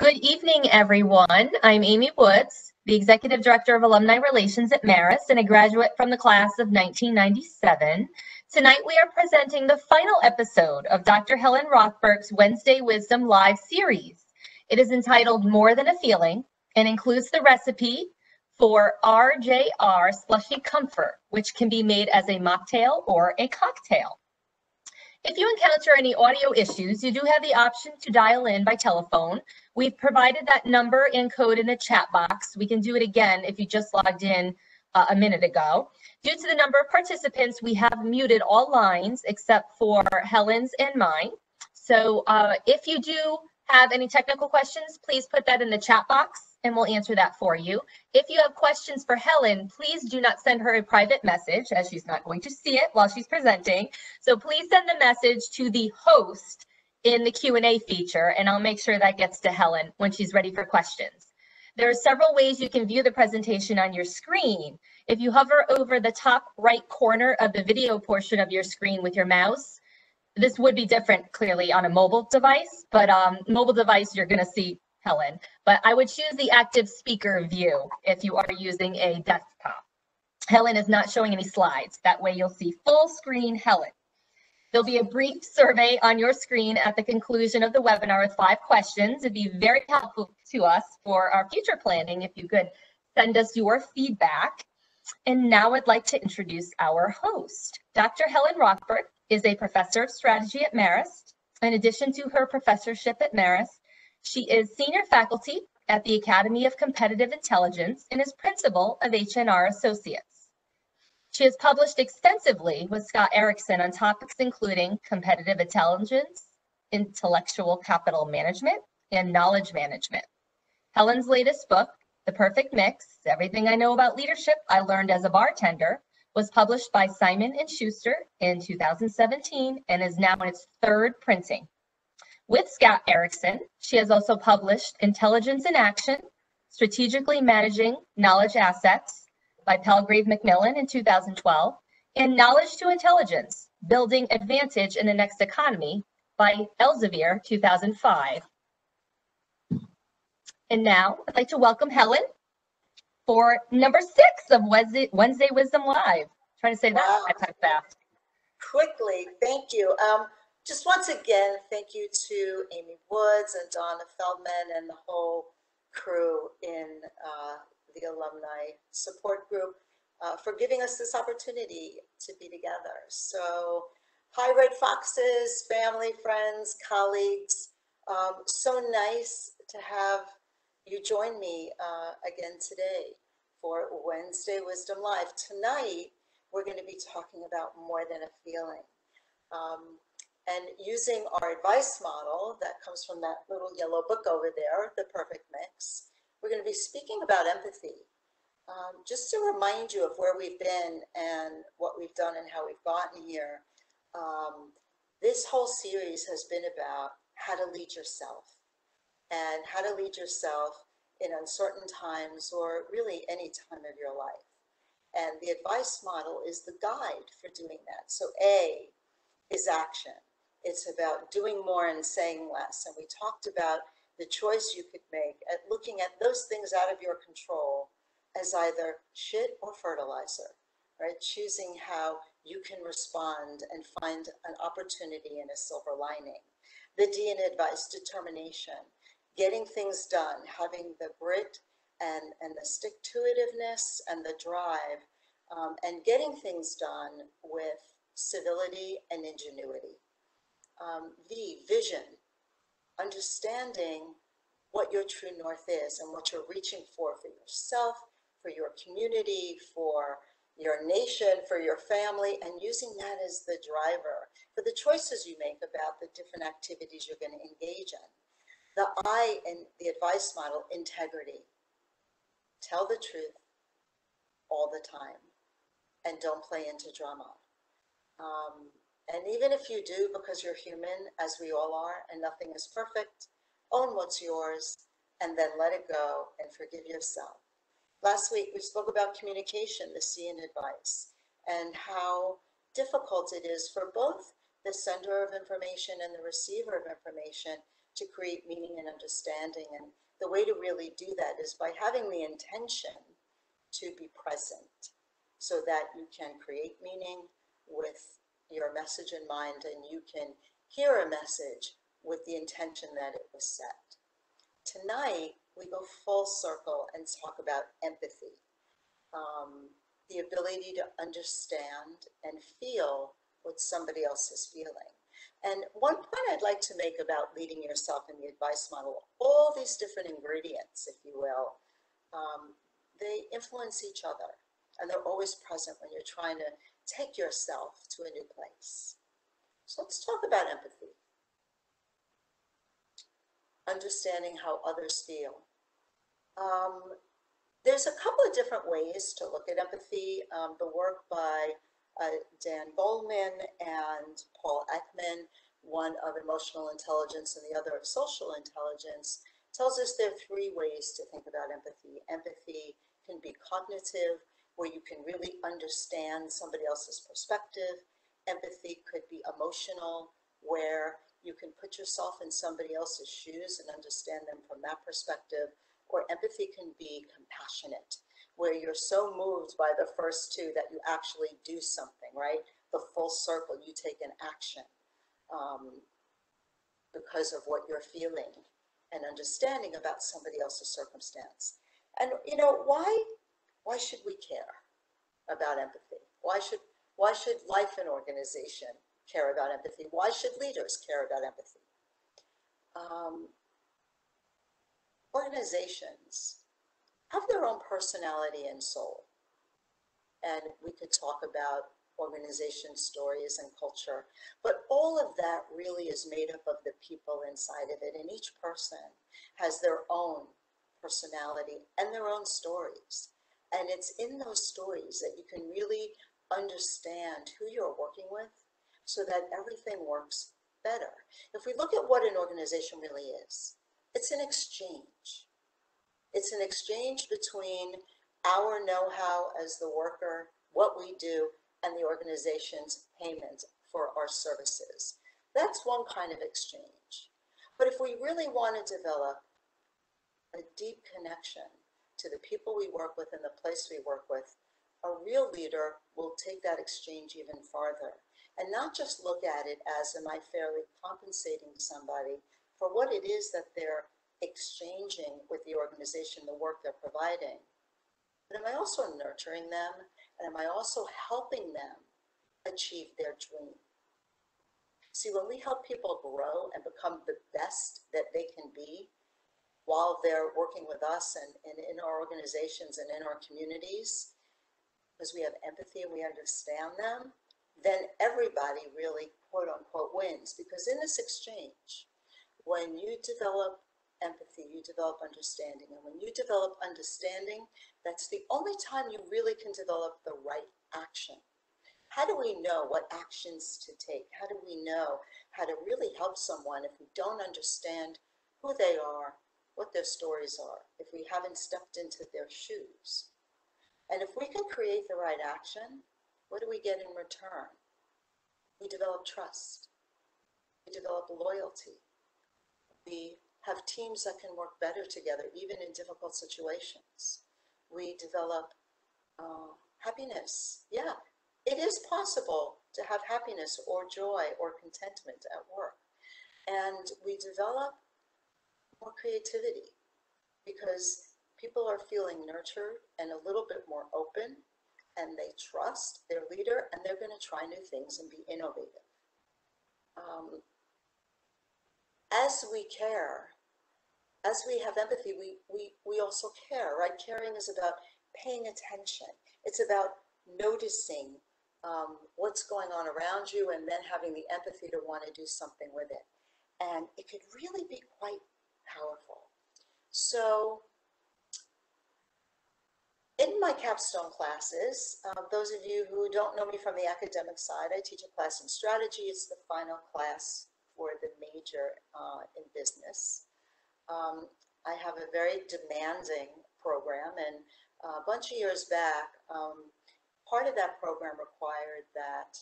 Good evening, everyone. I'm Amy Woods, the Executive Director of Alumni Relations at Marist and a graduate from the class of 1997. Tonight, we are presenting the final episode of Dr. Helen Rothberg's Wednesday Wisdom Live series. It is entitled More Than a Feeling and includes the recipe for RJR Slushy Comfort, which can be made as a mocktail or a cocktail. If you encounter any audio issues, you do have the option to dial in by telephone. We've provided that number and code in the chat box. We can do it again if you just logged in a minute ago. Due to the number of participants, we have muted all lines except for Helen's and mine. So if you do have any technical questions, please put that in the chat box and we'll answer that for you. If you have questions for Helen, please do not send her a private message as she's not going to see it while she's presenting. So please send the message to the host in the Q&A feature, and I'll make sure that gets to Helen when she's ready for questions. There are several ways you can view the presentation on your screen. If you hover over the top right corner of the video portion of your screen with your mouse, this would be different clearly on a mobile device, but mobile device, you're gonna see Helen, but I would choose the active speaker view if you are using a desktop. Helen is not showing any slides. That way you'll see full screen Helen. There'll be a brief survey on your screen at the conclusion of the webinar with 5 questions. It'd be very helpful to us for our future planning if you could send us your feedback. And now I'd like to introduce our host. Dr. Helen Rothberg is a professor of strategy at Marist. In addition to her professorship at Marist, she is senior faculty at the Academy of Competitive Intelligence and is principal of H&R Associates. She has published extensively with Scott Erickson on topics including competitive intelligence, intellectual capital management, and knowledge management. Helen's latest book, The Perfect Mix, Everything I Know About Leadership I Learned as a Bartender, was published by Simon and Schuster in 2017 and is now in its 3rd printing. With Scott Erickson, she has also published Intelligence in Action, Strategically Managing Knowledge Assets by Palgrave Macmillan in 2012, and Knowledge to Intelligence, Building Advantage in the Next Economy by Elsevier 2005. And now I'd like to welcome Helen for number 6 of Wednesday Wisdom Live. I'm trying to say that fast. Quickly, thank you. Just once again, thank you to Amy Woods and Donna Feldman and the whole crew in the alumni support group for giving us this opportunity to be together. So, hi Red Foxes, family, friends, colleagues. So nice to have you join me again today for Wednesday Wisdom Live. Tonight, we're going to be talking about more than a feeling. And using our advice model that comes from that little yellow book over there, The Perfect Mix, we're going to be speaking about empathy, just to remind you of where we've been and what we've done and how we've gotten here. This whole series has been about how to lead yourself and how to lead yourself in uncertain times or really any time of your life. And the advice model is the guide for doing that. So A is action. It's about doing more and saying less. And we talked about the choice you could make at looking at those things out of your control as either shit or fertilizer, right? Choosing how you can respond and find an opportunity and a silver lining. The D in advice, determination, getting things done, having the grit and the stick-to-itiveness and the drive, and getting things done with civility and ingenuity. The vision, understanding what your true north is and what you're reaching for yourself, for your community, for your nation, for your family, and using that as the driver for the choices you make about the different activities you're going to engage in. The I in the advice model, integrity. Tell the truth all the time and don't play into drama. And even if you do, because you're human, as we all are, and nothing is perfect, own what's yours and then let it go and forgive yourself. Last week, we spoke about communication, the C in advice, and how difficult it is for both the sender of information and the receiver of information to create meaning and understanding. And the way to really do that is by having the intention to be present so that you can create meaning with your message in mind, and you can hear a message with the intention that it was set. Tonight, we go full circle and talk about empathy, the ability to understand and feel what somebody else is feeling. And one point I'd like to make about leading yourself in the advice model, all these different ingredients, if you will, they influence each other, and they're always present when you're trying to take yourself to a new place. So let's talk about empathy. Understanding how others feel. There's a couple of different ways to look at empathy. The work by Dan Bolman and Paul Ekman, one of emotional intelligence and the other of social intelligence, tells us there are three ways to think about empathy. Empathy can be cognitive, where you can really understand somebody else's perspective. Empathy could be emotional, where you can put yourself in somebody else's shoes and understand them from that perspective. Or empathy can be compassionate, where you're so moved by the first two that you actually do something, right? The full circle, you take an action because of what you're feeling and understanding about somebody else's circumstance. And you know, why should we care about empathy? Why should life and organization care about empathy? Why should leaders care about empathy? Organizations have their own personality and soul. And we could talk about organization stories and culture, but all of that really is made up of the people inside of it. And each person has their own personality and their own stories. And it's in those stories that you can really understand who you're working with, so that everything works better. If we look at what an organization really is, it's an exchange. It's an exchange between our know-how as the worker, what we do, and the organization's payment for our services. That's one kind of exchange. But if we really want to develop a deep connection to the people we work with and the place we work with, a real leader will take that exchange even farther. And not just look at it as, am I fairly compensating somebody for what it is that they're exchanging with the organization, the work they're providing, but am I also nurturing them? And am I also helping them achieve their dream? See, when we help people grow and become the best that they can be while they're working with us and in our organizations and in our communities, because we have empathy and we understand them, then everybody really, quote unquote, wins. Because in this exchange, when you develop empathy, you develop understanding. And when you develop understanding, that's the only time you really can develop the right action. How do we know what actions to take? How do we know how to really help someone if we don't understand who they are, what their stories are, if we haven't stepped into their shoes? And if we can create the right action, what do we get in return? We develop trust. We develop loyalty. We have teams that can work better together, even in difficult situations. We develop happiness. Yeah, it is possible to have happiness or joy or contentment at work. And we develop more creativity because people are feeling nurtured and a little bit more open, and they trust their leader, and they're going to try new things and be innovative. As we care, as we have empathy, we also care, right? Caring is about paying attention. It's about noticing what's going on around you and then having the empathy to want to do something with it. And it could really be quite powerful. So, in my capstone classes, those of you who don't know me from the academic side, I teach a class in strategy. It's the final class for the major in business. I have a very demanding program, and a bunch of years back, part of that program required that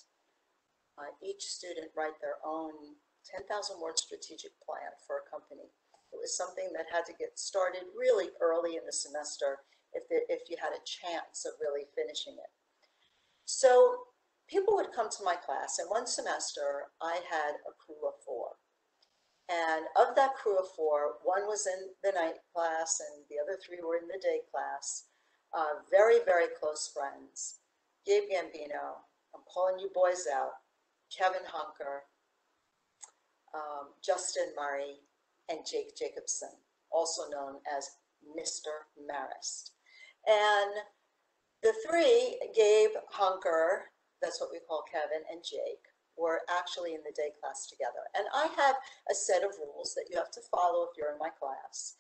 each student write their own 10,000-word strategic plan for a company. It was something that had to get started really early in the semester if you had a chance of really finishing it. So people would come to my class, and one semester I had a crew of four. And of that crew of four, one was in the night class and the other three were in the day class. Very, very close friends. Gabe Gambino, I'm calling you boys out, Kevin Hunker, Justin Murray, and Jake Jacobson, also known as Mr. Marist. And the three, Gabe, Hunker, that's what we call Kevin, and Jake, were actually in the day class together. And I have a set of rules that you have to follow if you're in my class.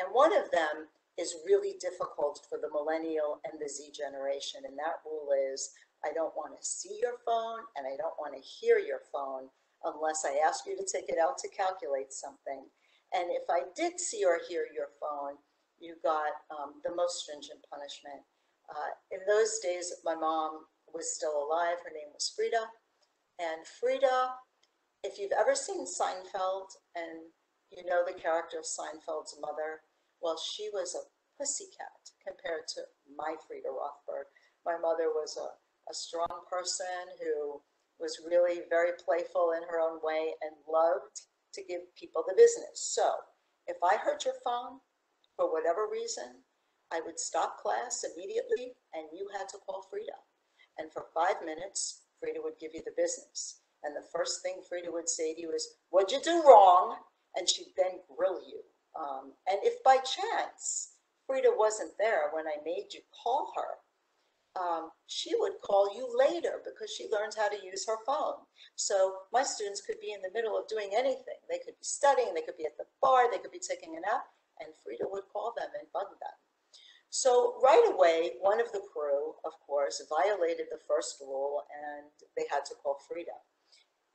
And one of them is really difficult for the millennial and the Z generation. And that rule is, I don't want to see your phone and I don't want to hear your phone unless I ask you to take it out to calculate something. And if I did see or hear your phone, you got the most stringent punishment. In those days, my mom was still alive. Her name was Frida. And Frida, if you've ever seen Seinfeld and you know the character of Seinfeld's mother, well, she was a pussycat compared to my Frida Rothberg. My mother was a strong person who was really very playful in her own way and loved to give people the business. So if I heard your phone for whatever reason, I would stop class immediately and you had to call Frida. And for 5 minutes, Frida would give you the business. And the first thing Frida would say to you is, what'd you do wrong? And she'd then grill you. And if by chance Frida wasn't there when I made you call her, she would call you later because she learned how to use her phone. So my students could be in the middle of doing anything. They could be studying, they could be at the bar, they could be taking a nap, and Frida would call them and bug them. So right away, one of the crew, of course, violated the first rule and they had to call Frida.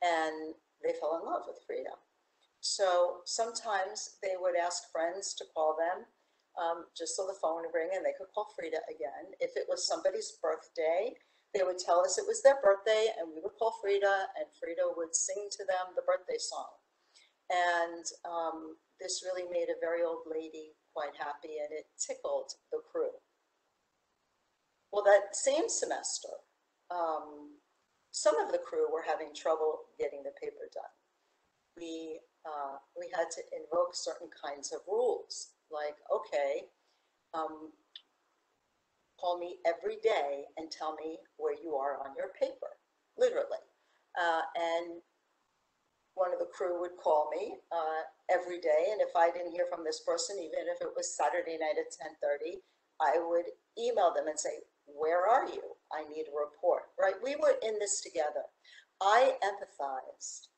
And they fell in love with Frida. So sometimes they would ask friends to call them just so the phone would ring and they could call Frida again. If it was somebody's birthday, they would tell us it was their birthday and we would call Frida and Frida would sing to them the birthday song. And this really made a very old lady quite happy and it tickled the crew. Well, that same semester, some of the crew were having trouble getting the paper done. We had to invoke certain kinds of rules, like, okay, call me every day and tell me where you are on your paper, literally. And one of the crew would call me every day, and if I didn't hear from this person, even if it was Saturday night at 10:30, I would email them and say, where are you? I need a report, right? We were in this together. I empathized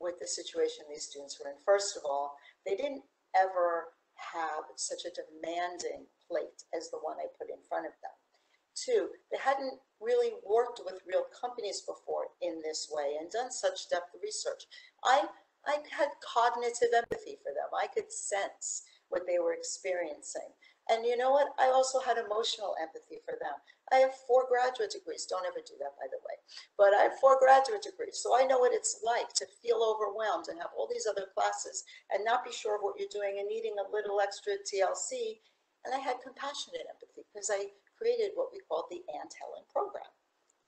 with the situation these students were in. First of all, they didn't ever have such a demanding plate as the one I put in front of them. Two, they hadn't really worked with real companies before in this way and done such depth research. I had cognitive empathy for them. I could sense what they were experiencing. And you know what? I also had emotional empathy for them. I have 4 graduate degrees. Don't ever do that, by the way. But I have 4 graduate degrees, so I know what it's like to feel overwhelmed and have all these other classes and not be sure of what you're doing and needing a little extra TLC. And I had compassionate empathy because I created what we called the Aunt Helen program.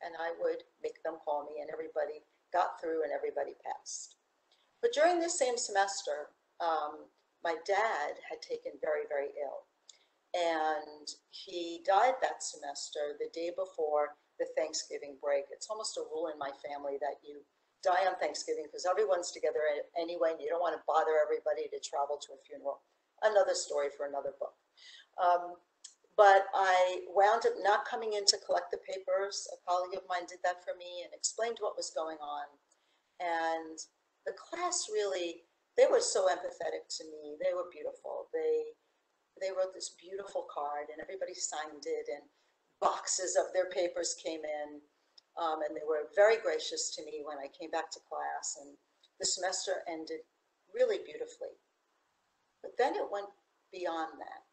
And I would make them call me and everybody got through and everybody passed. But during this same semester, my dad had taken very, very ill. And he died that semester, the day before the Thanksgiving break. It's almost a rule in my family that you die on Thanksgiving because everyone's together anyway, and you don't want to bother everybody to travel to a funeral. Another story for another book. But I wound up not coming in to collect the papers. A colleague of mine did that for me and explained what was going on. And the class really, they were so empathetic to me. They were beautiful. They wrote this beautiful card and everybody signed it and boxes of their papers came in. And they were very gracious to me when I came back to class and the semester ended really beautifully. But then it went beyond that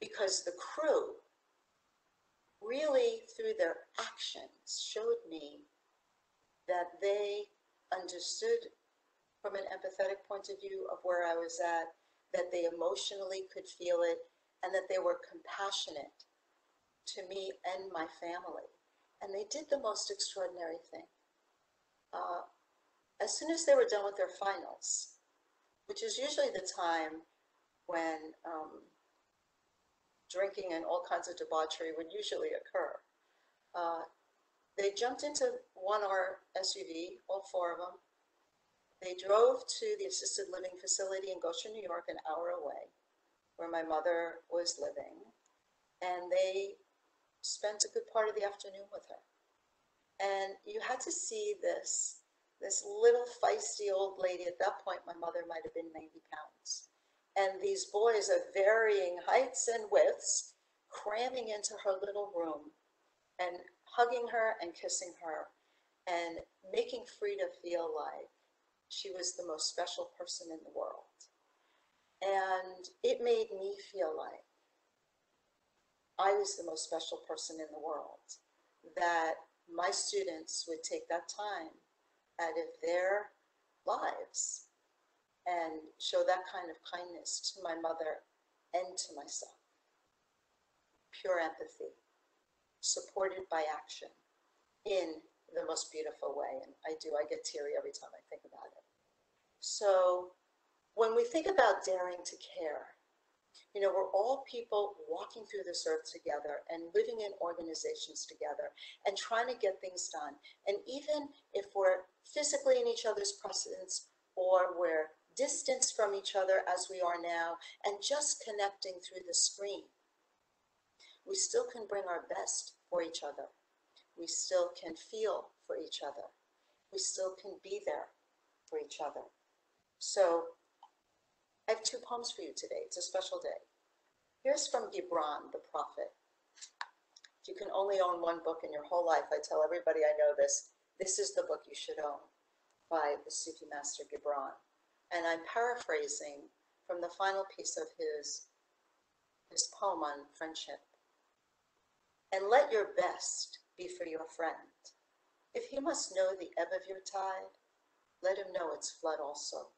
because the crew really through their actions showed me that they understood from an empathetic point of view of where I was at, that they emotionally could feel it, and that they were compassionate to me and my family. And they did the most extraordinary thing. As soon as they were done with their finals, which is usually the time when drinking and all kinds of debauchery would usually occur, they jumped into one of our SUV, all four of them. They drove to the assisted living facility in Goshen, New York, an hour away, where my mother was living. And they spent a good part of the afternoon with her. And you had to see this little feisty old lady. At that point, my mother might have been 90 pounds. And these boys of varying heights and widths cramming into her little room and hugging her and kissing her and making Frida feel like she was the most special person in the world. And it made me feel like I was the most special person in the world, that my students would take that time out of their lives and show that kind of kindness to my mother and to myself. Pure empathy, supported by action in the most beautiful way. And I get teary every time I think about it. So when we think about daring to care, you know, we're all people walking through this earth together and living in organizations together and trying to get things done. And even if we're physically in each other's presence, or we're distanced from each other as we are now and just connecting through the screen, we still can bring our best for each other. We still can feel for each other. We still can be there for each other. So I have two poems for you today. It's a special day. Here's from Gibran, the prophet. If you can only own one book in your whole life, I tell everybody I know this, this is the book you should own, by the Sufi master Gibran. And I'm paraphrasing from the final piece of his poem on friendship. And let your best be for your friend. If he must know the ebb of your tide, let him know its flood also.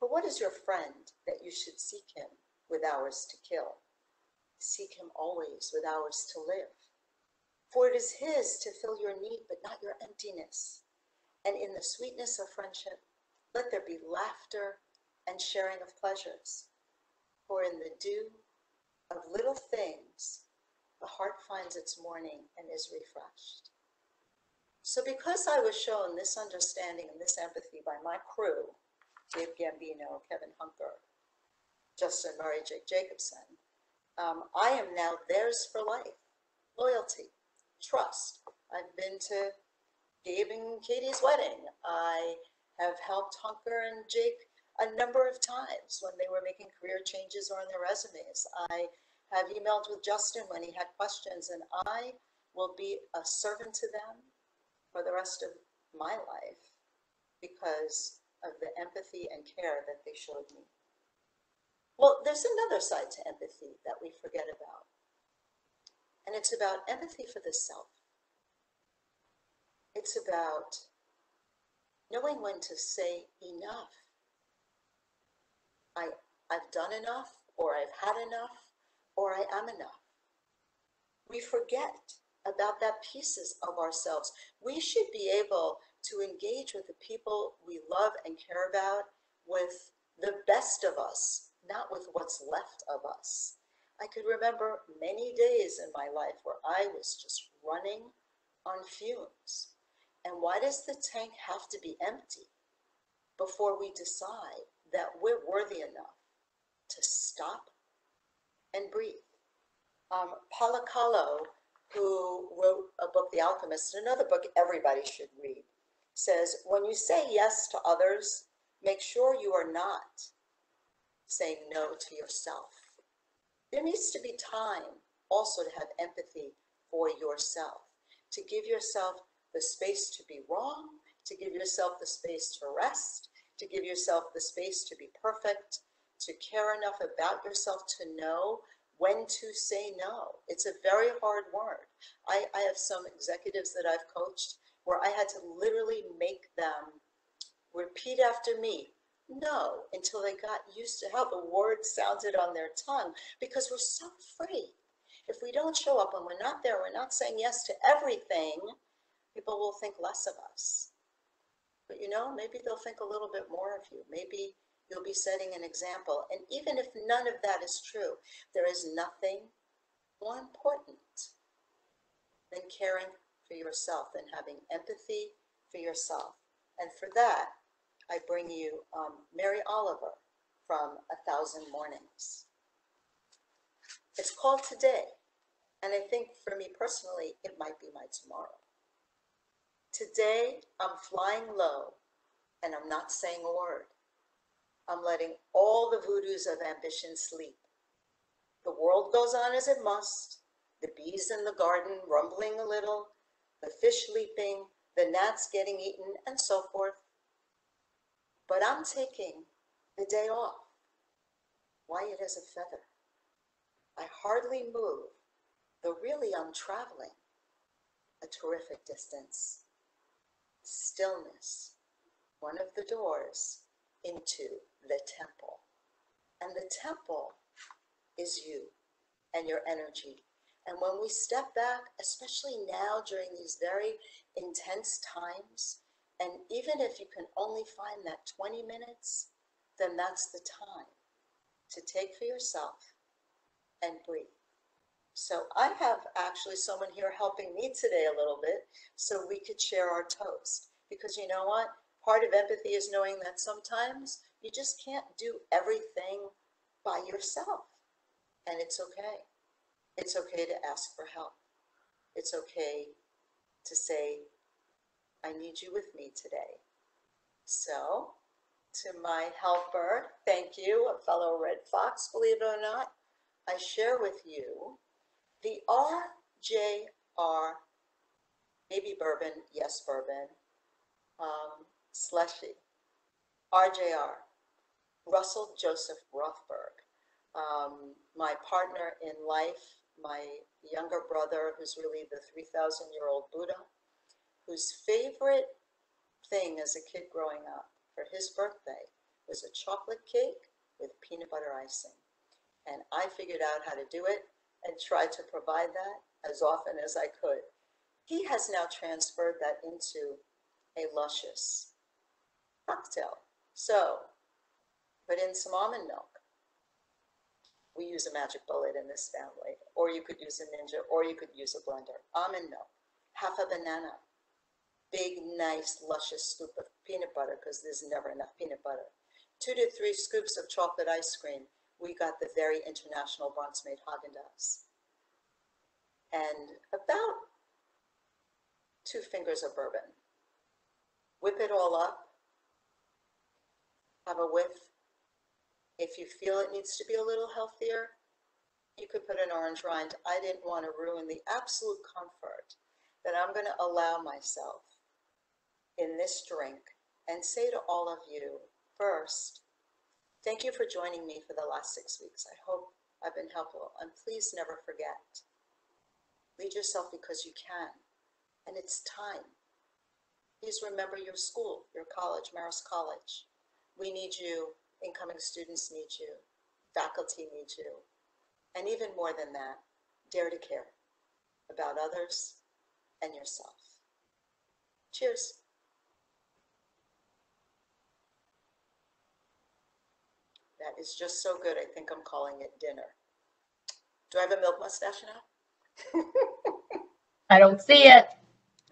But what is your friend that you should seek him with hours to kill? Seek him always with hours to live. For it is his to fill your need, but not your emptiness. And in the sweetness of friendship, let there be laughter and sharing of pleasures. For in the dew of little things, the heart finds its morning and is refreshed. So because I was shown this understanding and this empathy by my crew, Gabe Gambino, Kevin Hunker, Justin Murray, Jake Jacobson. I am now theirs for life. Loyalty, trust. I've been to Gabe and Katie's wedding. I have helped Hunker and Jake a number of times when they were making career changes or on their resumes. I have emailed with Justin when he had questions, and I will be a servant to them for the rest of my life because of the empathy and care that they showed me. Well, there's another side to empathy that we forget about. And it's about empathy for the self. It's about knowing when to say enough. I've done enough, or I've had enough, or I am enough. We forget about that pieces of ourselves. We should be able to engage with the people we love and care about with the best of us, not with what's left of us. I could remember many days in my life where I was just running on fumes. And why does the tank have to be empty before we decide that we're worthy enough to stop and breathe? Paulo Coelho, who wrote a book, The Alchemist, and another book everybody should read, says, when you say yes to others, make sure you are not saying no to yourself. There needs to be time also to have empathy for yourself, to give yourself the space to be wrong, to give yourself the space to rest, to give yourself the space to be perfect, to care enough about yourself to know when to say no. It's a very hard word. I have some executives that I've coached where I had to literally make them Repeat after me. No, until they got used to how the word sounded on their tongue, because we're so free. If we don't show up and we're not there, we're not saying yes to everything, people will think less of us. But you know, maybe they'll think a little bit more of you. Maybe you'll be setting an example. And even if none of that is true, there is nothing more important than caring for yourself and having empathy for yourself. And for that, I bring you Mary Oliver from A Thousand Mornings. It's called Today, and I think for me personally, it might be my tomorrow. Today, I'm flying low, and I'm not saying a word. I'm letting all the voodoos of ambition sleep. The world goes on as it must, the bees in the garden rumbling a little, the fish leaping, the gnats getting eaten, and so forth. But I'm taking the day off, white as a feather. I hardly move, though really I'm traveling a terrific distance. Stillness, one of the doors into the temple. And the temple is you and your energy. And when we step back, especially now during these very intense times, and even if you can only find that 20 minutes, then that's the time to take for yourself and breathe. So I have actually someone here helping me today a little bit so we could share our toast. Because you know what? Part of empathy is knowing that sometimes you just can't do everything by yourself. And it's okay. It's okay to ask for help. It's okay to say, I need you with me today. So, to my helper, thank you, a fellow Red Fox, believe it or not, I share with you the RJR, maybe bourbon, yes bourbon, slushy, RJR, Russell Joseph Rothberg, my partner in life, my younger brother, who's really the 3,000-year-old Buddha, whose favorite thing as a kid growing up for his birthday was a chocolate cake with peanut butter icing. And I figured out how to do it and tried to provide that as often as I could. He has now transferred that into a luscious cocktail. So, put in some almond milk. We use a magic bullet in this family, or you could use a ninja, or you could use a blender. Almond milk, half a banana, big, nice, luscious scoop of peanut butter, because there's never enough peanut butter. 2 to 3 scoops of chocolate ice cream. We got the very international Bronx-made Haagen-Dazs. And about 2 fingers of bourbon. Whip it all up. Have a whiff. If you feel it needs to be a little healthier, you could put an orange rind. I didn't want to ruin the absolute comfort that I'm going to allow myself in this drink and say to all of you, first, thank you for joining me for the last 6 weeks. I hope I've been helpful. And please never forget, lead yourself because you can. And it's time. Please remember your school, your college, Marist College. We need you. Incoming students need you. Faculty need you. And even more than that, dare to care about others and yourself. Cheers. That is just so good, I think I'm calling it dinner. Do I have a milk mustache now? I don't see it.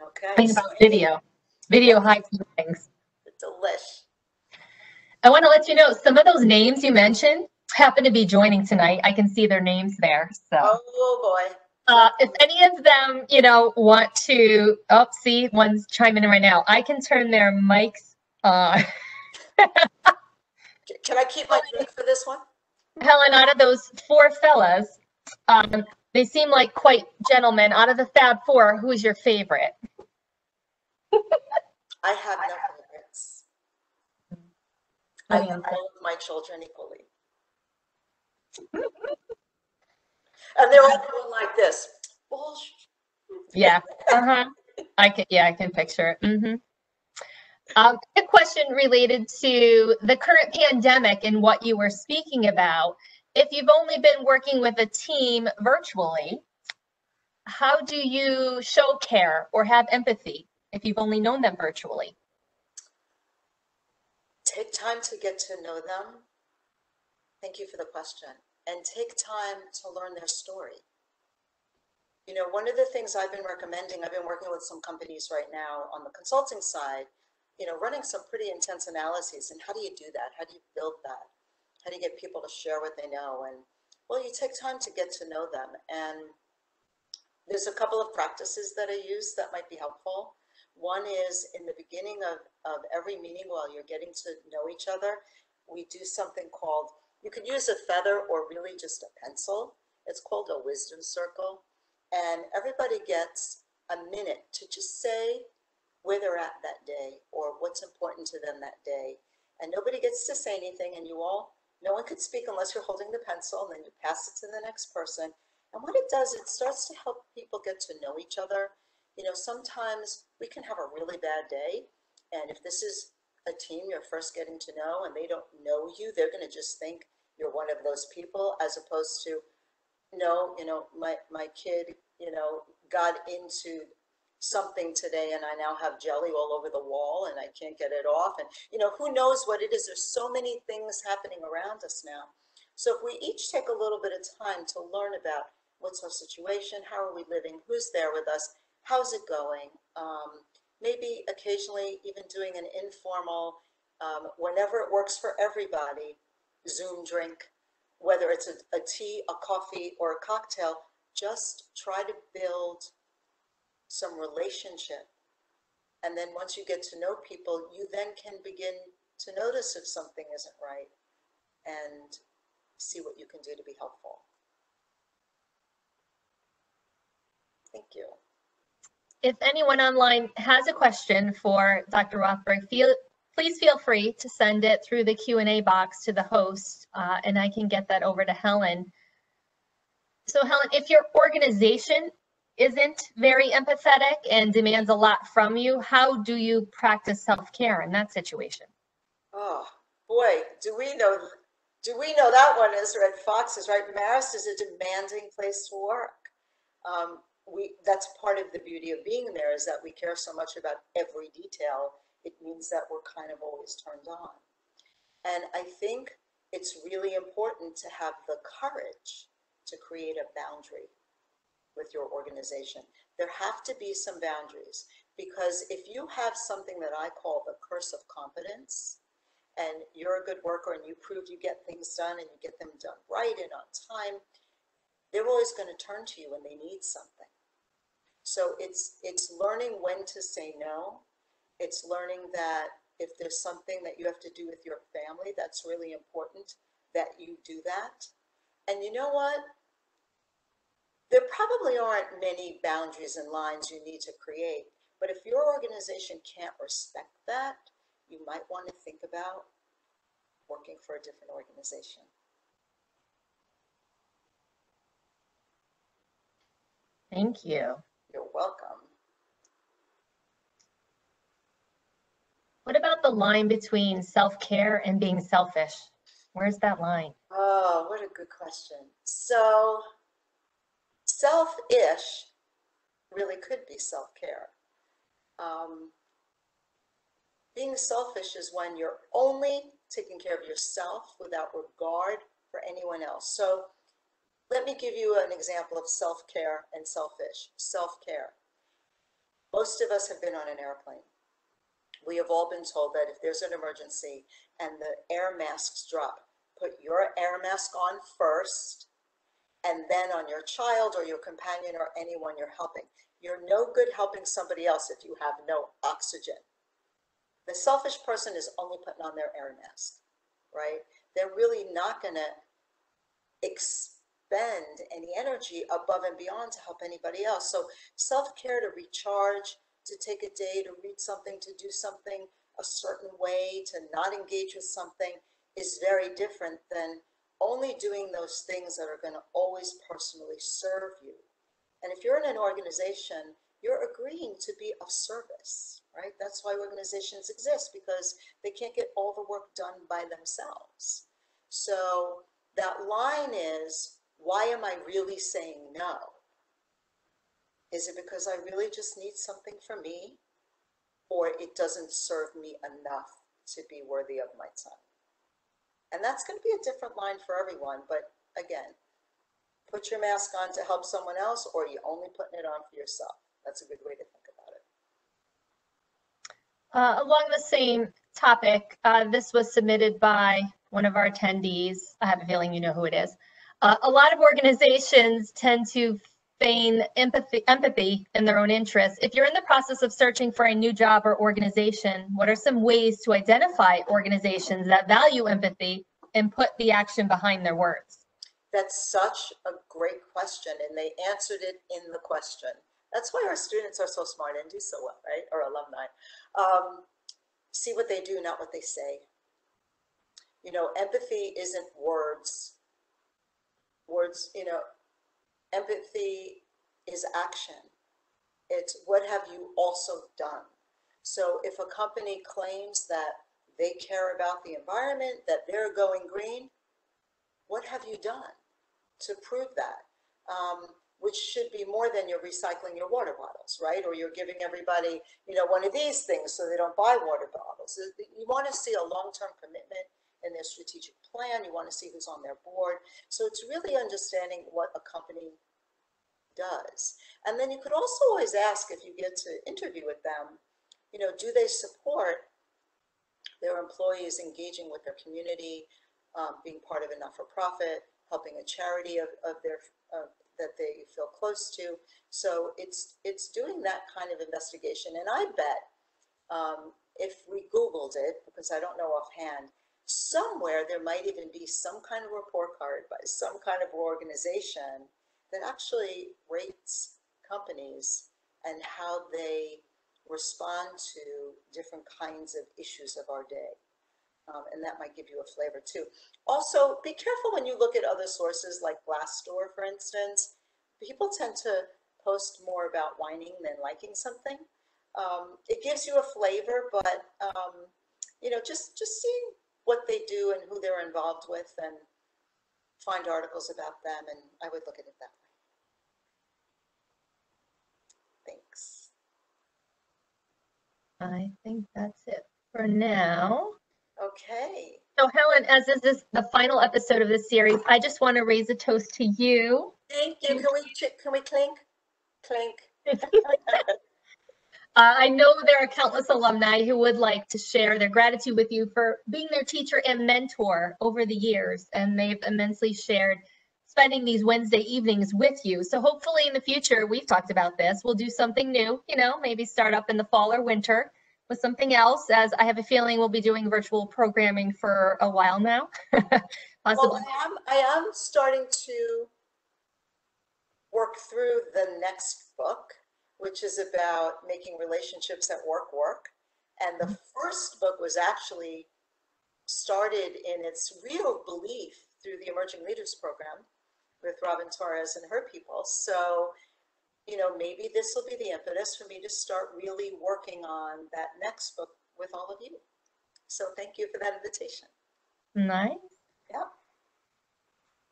Okay. Think about video. Video hides things. It's delish. I want to let you know, some of those names you mentioned happen to be joining tonight. I can see their names there, so. Oh, boy. If any of them, you know, want to, oh, see, one's chiming in right now. I can turn their mics on. Can I keep my drink for this one? Helen, out of those 4 fellas, they seem like quite gentlemen. Out of the Fab Four, who's your favorite? I have no favorites. I love my children equally. And they're all going like this. Yeah. I can picture it. Mm-hmm. Quick question. question related to the current pandemic and what you were speaking about. If you've only been working with a team virtually, how do you show care or have empathy if you've only known them virtually? Take time to get to know them. Thank you for the question. And take time to learn their story. You know, one of the things I've been recommending, I've been working with some companies right now on the consulting side, you know, running some pretty intense analyses. And how do you do that? How do you build that? How do you get people to share what they know? And well, you take time to get to know them. And there's a couple of practices that I use that might be helpful. One is in the beginning of every meeting, while you're getting to know each other, we do something called, you could use a feather or really just a pencil. It's called a wisdom circle. And everybody gets a minute to just say where they're at that day or what's important to them that day. And nobody gets to say anything, and you all, no one could speak unless you're holding the pencil, and then you pass it to the next person. And what it does, it starts to help people get to know each other. You know, sometimes we can have a really bad day, and if this is a team you're first getting to know and they don't know you, they're going to just think you're one of those people, as opposed to, no, you know, my kid, you know, got into something today and I now have jelly all over the wall and I can't get it off. And, you know, who knows what it is? There's so many things happening around us now. So if we each take a little bit of time to learn about what's our situation, how are we living, who's there with us, how's it going, maybe occasionally even doing an informal, whenever it works for everybody, Zoom drink, whether it's a tea, a coffee, or a cocktail, just try to build some relationship. And then once you get to know people, you then can begin to notice if something isn't right and see what you can do to be helpful. Thank you. If anyone online has a question for Dr. Rothberg, please feel free to send it through the Q&A box to the host, and I can get that over to Helen. So Helen, if your organization isn't very empathetic and demands a lot from you, how do you practice self-care in that situation? Oh boy, do we know that one is red foxes, right? Marist is a demanding place to work. That's part of the beauty of being there, is that we care so much about every detail. It means that we're kind of always turned on. And I think it's really important to have the courage to create a boundary with your organization. There have to be some boundaries, because if you have something that I call the curse of competence, and you're a good worker and you prove you get things done and you get them done right and on time, they're always going to turn to you when they need something. So it's learning when to say no. It's learning that if there's something that you have to do with your family that's really important, that you do that. And you know what? There probably aren't many boundaries and lines you need to create, but if your organization can't respect that, you might want to think about working for a different organization. Thank you. You're welcome. What about the line between self-care and being selfish? Where's that line? Oh, what a good question. So selfish really could be self-care. Being selfish is when you're only taking care of yourself without regard for anyone else. So let me give you an example of self-care and selfish. Self-care. Most of us have been on an airplane. We have all been told that if there's an emergency and the air masks drop, put your air mask on first, and then on your child or your companion or anyone you're helping. You're no good helping somebody else if you have no oxygen. The selfish person is only putting on their air mask, right? They're really not going to expend any energy above and beyond to help anybody else. So self-care, to recharge, to take a day to read something, to do something a certain way, to not engage with something, is very different than only doing those things that are going to always personally serve you. And if you're in an organization you're agreeing to be of service, right? That's why organizations exist, because they can't get all the work done by themselves. So that line is, why am I really saying no? Is it because I really just need something for me, or it doesn't serve me enough to be worthy of my time? And that's going to be a different line for everyone, but again, put your mask on to help someone else, or are you only putting it on for yourself? That's a good way to think about it. Along the same topic, this was submitted by one of our attendees. I have a feeling you know who it is. A lot of organizations tend to feign empathy in their own interests. If you're in the process of searching for a new job or organization, what are some ways to identify organizations that value empathy and put the action behind their words? That's such a great question, and they answered it in the question. That's why our students are so smart and do so well, right? Or alumni. See what they do, not what they say. You know, empathy isn't words. Words, you know, empathy is action. It's what have you also done? So if a company claims that they care about the environment, that they're going green, what have you done to prove that? Which should be more than you're recycling your water bottles, right? Or you're giving everybody, you know, one of these things so they don't buy water bottles. You want to see a long-term commitment in their strategic plan. You want to see who's on their board. So it's really understanding what a company does. And then you could also always ask, if you get to interview with them, you know, do they support their employees engaging with their community, being part of a not-for-profit, helping a charity that they feel close to. So it's doing that kind of investigation. And I bet if we Googled it, because I don't know offhand, somewhere there might even be some kind of report card by some kind of organization that actually rates companies and how they respond to different kinds of issues of our day. And that might give you a flavor too. Also, be careful when you look at other sources like Glassdoor, for instance. People tend to post more about whining than liking something. It gives you a flavor, but you know, just see what they do and who they're involved with, and find articles about them. And I would look at it that way. Thanks. I think that's it for now. Okay. So Helen, as this is the final episode of this series, I just want to raise a toast to you. Thank you. Can we clink? Clink. I know there are countless alumni who would like to share their gratitude with you for being their teacher and mentor over the years, and they've immensely shared spending these Wednesday evenings with you. So hopefully in the future, we've talked about this, we'll do something new, you know, maybe start up in the fall or winter with something else, as I have a feeling we'll be doing virtual programming for a while now. Well, I am starting to work through the next book, which is about making relationships at work work. And the first book was actually started in its real belief through the Emerging Leaders Program with Robin Torres and her people. So, you know, maybe this will be the impetus for me to start really working on that next book with all of you. So thank you for that invitation. Nice. Yeah.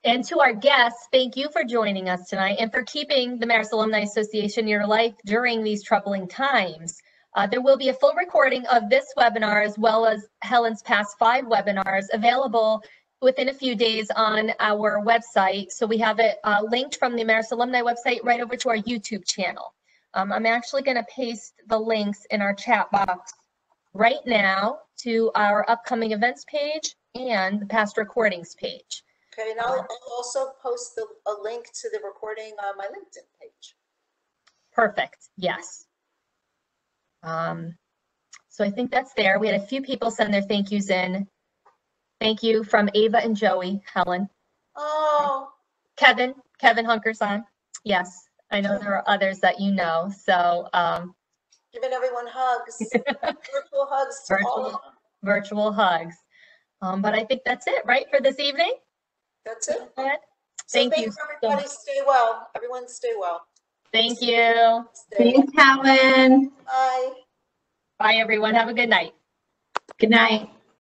And to our guests, thank you for joining us tonight and for keeping the Marist Alumni Association in your life during these troubling times. There will be a full recording of this webinar, as well as Helen's past 5 webinars, available within a few days on our website. So we have it linked from the Marist Alumni website right over to our YouTube channel. I'm actually going to paste the links in our chat box right now to our upcoming events page and the past recordings page. Okay, and I'll also post a link to the recording on my LinkedIn page. Perfect, yes. So I think that's there. We had a few people send their thank yous in. Thank you from Ava and Joey, Helen. Oh. Kevin Hunker's on. Yes, I know there are others that you know. So giving everyone hugs, virtual hugs to all of them. Virtual hugs. But I think that's it, right, for this evening? That's it. Thank you. Everybody stay well. Everyone stay well. Thank you. Thanks, Helen. Bye. Bye, everyone. Have a good night. Good night.